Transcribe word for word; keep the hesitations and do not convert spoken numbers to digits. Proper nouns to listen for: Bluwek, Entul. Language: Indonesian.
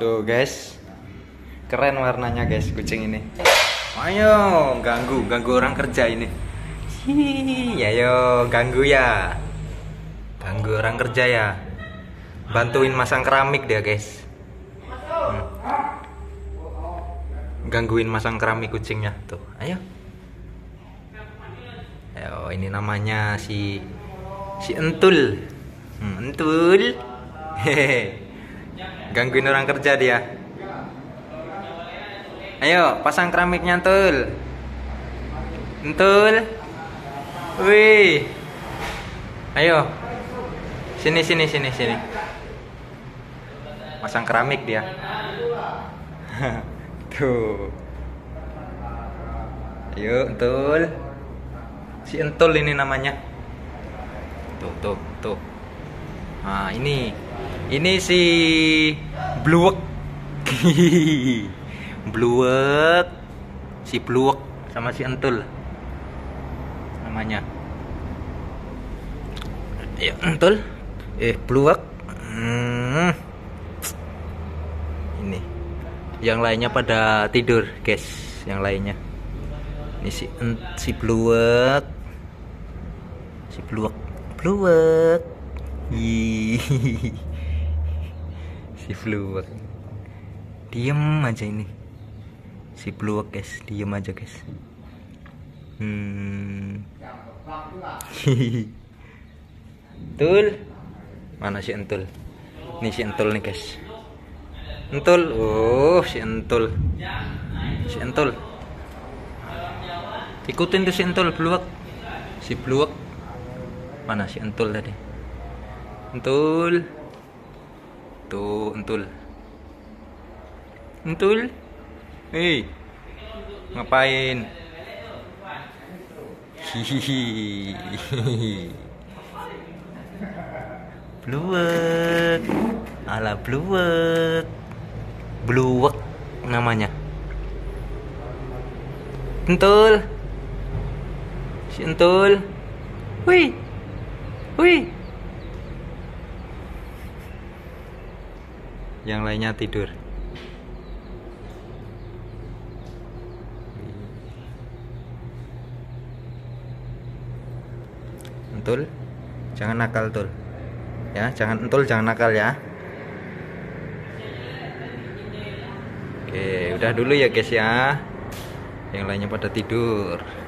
Tuh guys, keren warnanya guys kucing ini. Ayo ganggu, ganggu orang kerja ini. Hihihi, ayo ganggu ya, ganggu orang kerja ya. Bantuin masang keramik dia guys. Hmm. Gangguin masang keramik kucingnya tuh. Ayo. Ayo, ini namanya si si Entul. Hmm, Entul. Hehehe. Gangguin orang kerja dia. Ayo pasang keramiknya Entul. Entul. Wih. Ayo. Sini sini sini sini. Pasang keramik dia. Tuh. Ayo Entul. Si Entul ini namanya. Tuh tuh tuh. Nah, ini ini si Bluwek. Bluwek. Si Bluwek sama si Entul namanya. Ya, Entul. Eh, Bluwek. Hmm. Ini. Yang lainnya pada tidur, guys. Yang lainnya. Ini si si Bluwek. Si Bluwek. Bluwek. Si Bluwek diem aja ini, si Bluwek guys diem aja guys. Hmm. Entul mana si Entul? Ini si Entul nih guys. Entul, oh si Entul, si Entul. Ikutin tuh si Entul Bluwek, si Bluwek mana si Entul tadi? Entul. Tuh, Entul. Entul. Hei. Ngapain? Hihihi. Bluwek. Ala Bluwek. Bluwek namanya. Entul. Si Entul. Wih. Wih. Yang lainnya tidur. Entul, jangan nakal Entul. Ya, jangan Entul, jangan nakal ya. Oke, udah dulu ya guys ya. Yang lainnya pada tidur.